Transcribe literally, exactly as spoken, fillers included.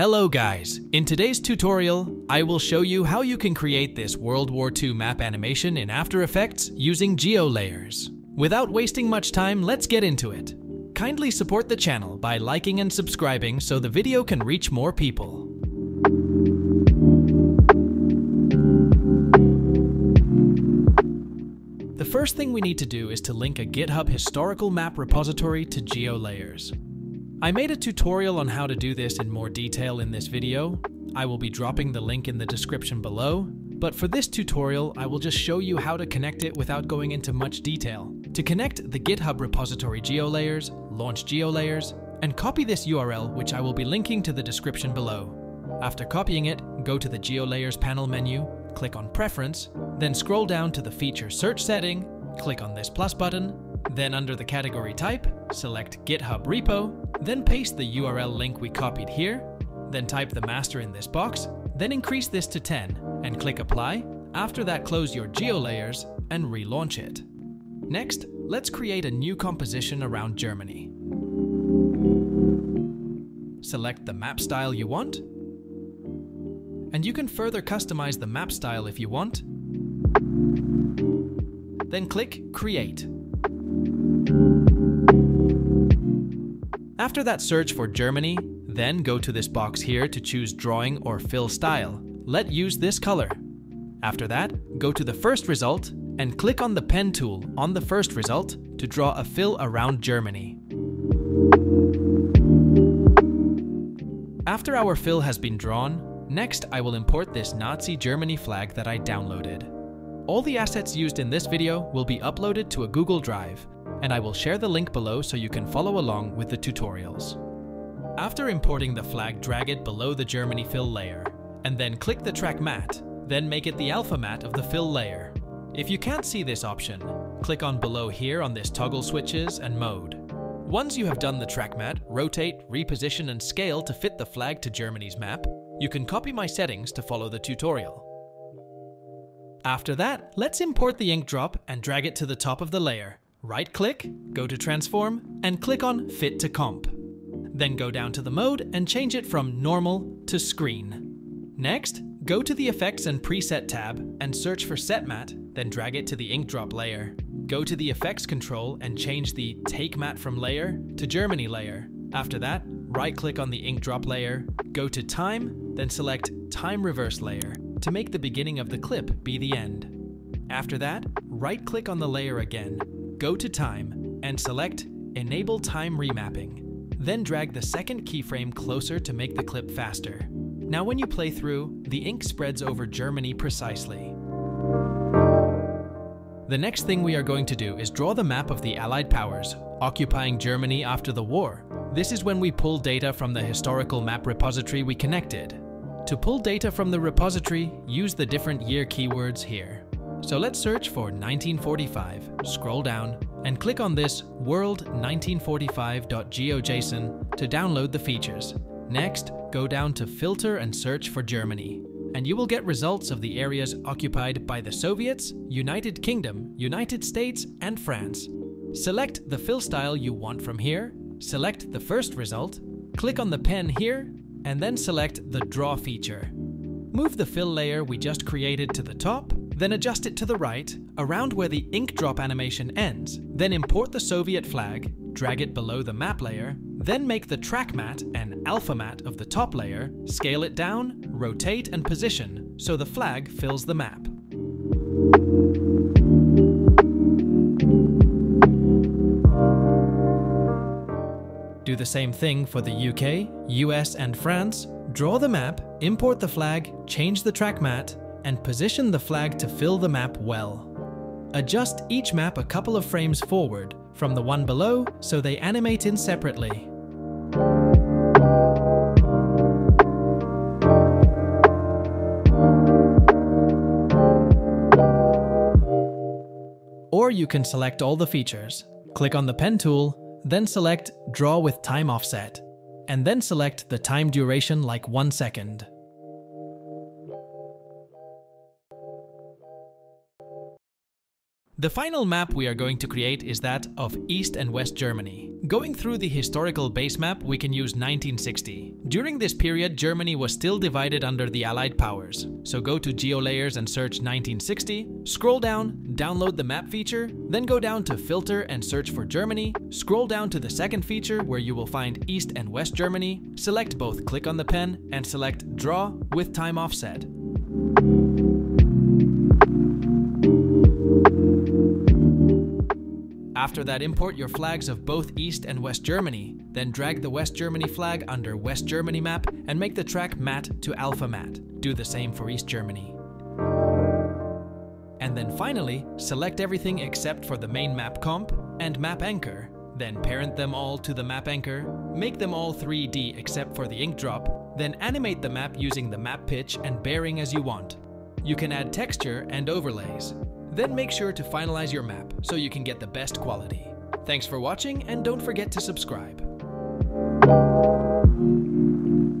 Hello guys! In today's tutorial, I will show you how you can create this World War Two map animation in After Effects using geo layers. Without wasting much time, let's get into it. Kindly support the channel by liking and subscribing so the video can reach more people. The first thing we need to do is to link a GitHub historical map repository to geo layers. I made a tutorial on how to do this in more detail in this video. I will be dropping the link in the description below, but for this tutorial I will just show you how to connect it without going into much detail. To connect the GitHub repository GeoLayers, launch GeoLayers, and copy this U R L, which I will be linking to the description below. After copying it, go to the GeoLayers panel menu, click on Preference, then scroll down to the feature search setting, click on this plus button, then under the category type, select GitHub repo, then paste the U R L link we copied here, then type the master in this box, then increase this to ten, and click Apply. After that, close your GeoLayers and relaunch it. Next, let's create a new composition around Germany. Select the map style you want, and you can further customize the map style if you want. Then click Create. After that, search for Germany, then go to this box here to choose Drawing or Fill Style. Let's use this color. After that, go to the first result and click on the pen tool on the first result to draw a fill around Germany. After our fill has been drawn, next I will import this Nazi Germany flag that I downloaded. All the assets used in this video will be uploaded to a Google Drive, and I will share the link below so you can follow along with the tutorials. After importing the flag, drag it below the Germany fill layer, and then click the track mat, then make it the alpha mat of the fill layer. If you can't see this option, click on below here on this toggle switches and mode. Once you have done the track mat, rotate, reposition and scale to fit the flag to Germany's map. You can copy my settings to follow the tutorial. After that, let's import the ink drop and drag it to the top of the layer. Right-click, go to Transform, and click on Fit to Comp. Then go down to the mode and change it from Normal to Screen. Next, go to the Effects and Preset tab and search for Set Mat, then drag it to the Ink Drop layer. Go to the Effects control and change the Take Mat from Layer to Germany layer. After that, right-click on the Ink Drop layer, go to Time, then select Time Reverse Layer to make the beginning of the clip be the end. After that, right-click on the layer again. Go to Time and select Enable Time Remapping. Then drag the second keyframe closer to make the clip faster. Now when you play through, the ink spreads over Germany precisely. The next thing we are going to do is draw the map of the Allied powers occupying Germany after the war. This is when we pull data from the historical map repository we connected. To pull data from the repository, use the different year keywords here. So let's search for nineteen forty-five, scroll down, and click on this world nineteen forty-five dot geo J S O N to download the features. Next, go down to Filter and search for Germany, and you will get results of the areas occupied by the Soviets, United Kingdom, United States, and France. Select the fill style you want from here, select the first result, click on the pen here, and then select the Draw feature. Move the fill layer we just created to the top, then adjust it to the right, around where the ink drop animation ends, then import the Soviet flag, drag it below the map layer, then make the track mat and alpha mat of the top layer, scale it down, rotate and position, so the flag fills the map. Do the same thing for the U K, U S and France, draw the map, import the flag, change the track mat, and position the flag to fill the map well. Adjust each map a couple of frames forward from the one below so they animate in separately. Or you can select all the features, click on the pen tool, then select Draw with Time Offset, and then select the time duration like one second. The final map we are going to create is that of East and West Germany. Going through the historical base map, we can use nineteen sixty. During this period, Germany was still divided under the Allied powers. So go to Geo Layers and search nineteen sixty, scroll down, download the map feature, then go down to Filter and search for Germany, scroll down to the second feature where you will find East and West Germany, select both, click on the pen, and select Draw with Time Offset. After that, import your flags of both East and West Germany, then drag the West Germany flag under West Germany map and make the track matte to alpha matte. Do the same for East Germany. And then finally, select everything except for the main map comp and map anchor, then parent them all to the map anchor, make them all three D except for the ink drop, then animate the map using the map pitch and bearing as you want. You can add texture and overlays. Then make sure to finalize your map so you can get the best quality. Thanks for watching, and don't forget to subscribe.